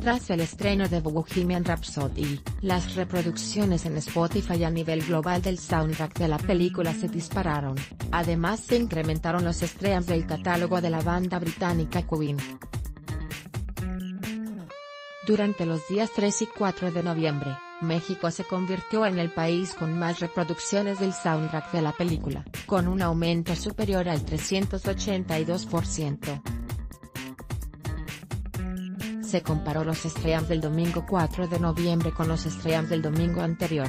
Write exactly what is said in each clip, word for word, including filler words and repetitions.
Tras el estreno de Bohemian Rhapsody, las reproducciones en Spotify a nivel global del soundtrack de la película se dispararon. Además se incrementaron los streams del catálogo de la banda británica Queen. Durante los días tres y cuatro de noviembre, México se convirtió en el país con más reproducciones del soundtrack de la película, con un aumento superior al trescientos ochenta y dos por ciento. Se comparó los streams del domingo cuatro de noviembre con los streams del domingo anterior.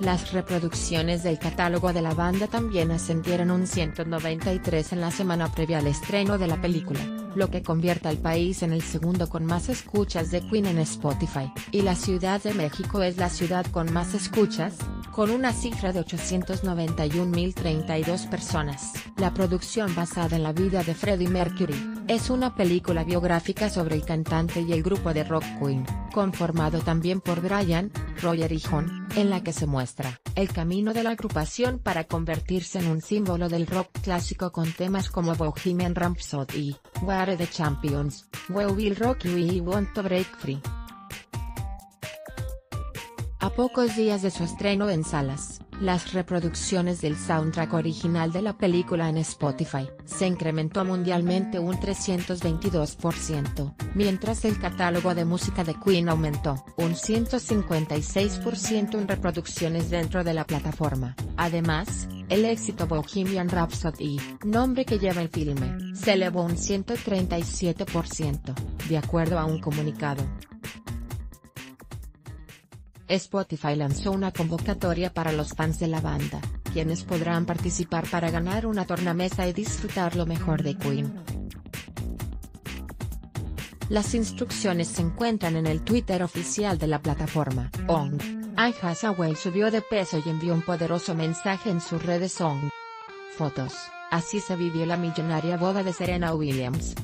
Las reproducciones del catálogo de la banda también ascendieron un ciento noventa y tres en la semana previa al estreno de la película, lo que convierte al país en el segundo con más escuchas de Queen en Spotify, y la Ciudad de México es la ciudad con más escuchas, con una cifra de ochocientas noventa y un mil treinta y dos personas. La producción basada en la vida de Freddie Mercury es una película biográfica sobre el cantante y el grupo de rock Queen, conformado también por Brian, Roger y John, en la que se muestra el camino de la agrupación para convertirse en un símbolo del rock clásico con temas como Bohemian Rhapsody, We Are the Champions, We Will Rock You y Want to Break Free. A pocos días de su estreno en salas, las reproducciones del soundtrack original de la película en Spotify se incrementó mundialmente un trescientos veintidós por ciento, mientras el catálogo de música de Queen aumentó un ciento cincuenta y seis por ciento en reproducciones dentro de la plataforma. Además, el éxito Bohemian Rhapsody, nombre que lleva el filme, se elevó un ciento treinta y siete por ciento, de acuerdo a un comunicado. Spotify lanzó una convocatoria para los fans de la banda, quienes podrán participar para ganar una tornamesa y disfrutar lo mejor de Queen. Las instrucciones se encuentran en el Twitter oficial de la plataforma. Ong, Anne Hathaway subió de peso y envió un poderoso mensaje en sus redes. Ong. Fotos, así se vivió la millonaria boda de Serena Williams.